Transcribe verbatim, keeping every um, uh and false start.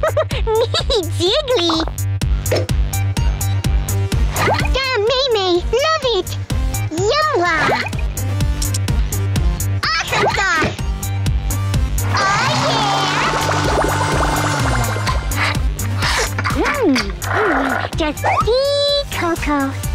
Nee, Jiggly! Kamehameha! Love it! Yawa! Awesome sauce! Oh yeah! Mmm! Just tea cocoa!